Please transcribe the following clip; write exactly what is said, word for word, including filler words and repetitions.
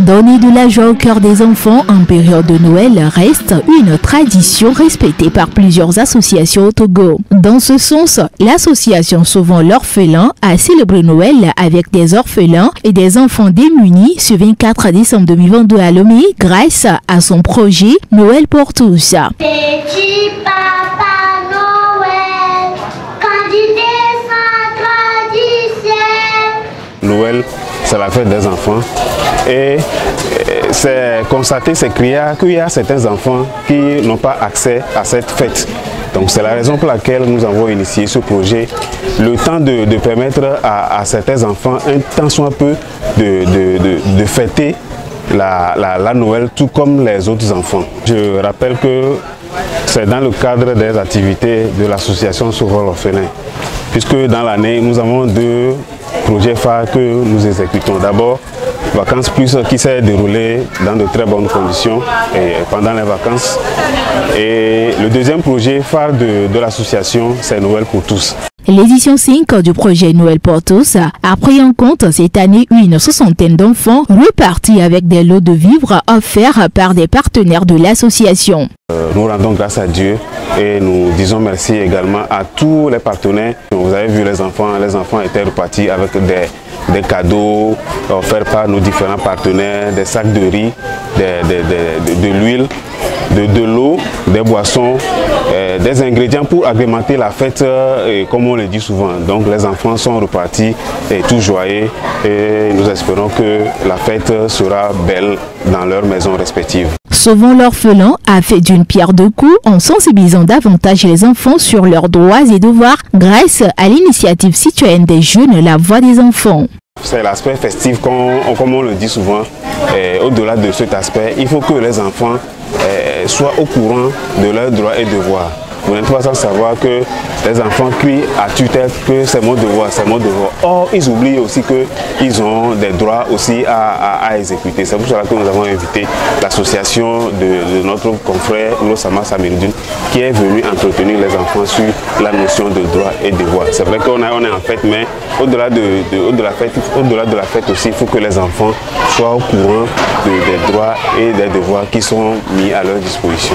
Donner de la joie au cœur des enfants en période de Noël reste une tradition respectée par plusieurs associations au Togo. Dans ce sens, l'association Sauvons l'Orphelin a célébré Noël avec des orphelins et des enfants démunis ce vingt-quatre décembre deux mille vingt-deux à Lomé grâce à son projet Noël pour tous. Petit Papa Noël, quand il descend traditionnel. Noël, c'est la fête des enfants. Et c'est constaté, c'est qu'il y a certains enfants qui n'ont pas accès à cette fête. Donc c'est la raison pour laquelle nous avons initié ce projet, le temps de, de permettre à, à certains enfants un temps soit peu de, de, de, de fêter la, la, la Noël tout comme les autres enfants. Je rappelle que c'est dans le cadre des activités de l'association Sauvons l'Orphelin, puisque dans l'année nous avons deux projets phares que nous exécutons. D'abord, Vacances Plus qui s'est déroulé dans de très bonnes conditions et pendant les vacances. Et le deuxième projet phare de, de l'association, c'est Noël pour tous. L'édition cinq du projet Noël pour tous a pris en compte cette année une soixantaine d'enfants repartis avec des lots de vivres offerts par des partenaires de l'association. Nous rendons grâce à Dieu et nous disons merci également à tous les partenaires. Vous avez vu les enfants, les enfants étaient repartis avec des, des cadeaux offerts par nos différents partenaires, des sacs de riz, de, de, de, de, de l'huile, de, de l'eau, des boissons, euh, des ingrédients pour agrémenter la fête, euh, et comme on le dit souvent. Donc les enfants sont repartis et tout joyeux et nous espérons que la fête sera belle dans leurs maisons respectives. Sauvons l'Orphelin a fait d'une pierre deux coups en sensibilisant davantage les enfants sur leurs droits et devoirs grâce à l'initiative citoyenne des Jeunes la Voix des Enfants. C'est l'aspect festif, comme on le dit souvent. Au-delà de cet aspect, il faut que les enfants eh, soient au courant de leurs droits et devoirs. Vous n'êtes pas sans savoir que les enfants crient à tue-tête que c'est mon devoir, c'est mon devoir. Or, ils oublient aussi qu'ils ont des droits aussi à, à, à exécuter. C'est pour cela que nous avons invité l'association de, de notre confrère Ossama Samiruddin qui est venu entretenir les enfants sur la notion de droit et devoir. C'est vrai qu'on on est en fête, mais au-delà de, de, au de la fête, au-delà de la fête aussi, il faut que les enfants soient au courant de, des droits et des devoirs qui sont mis à leur disposition.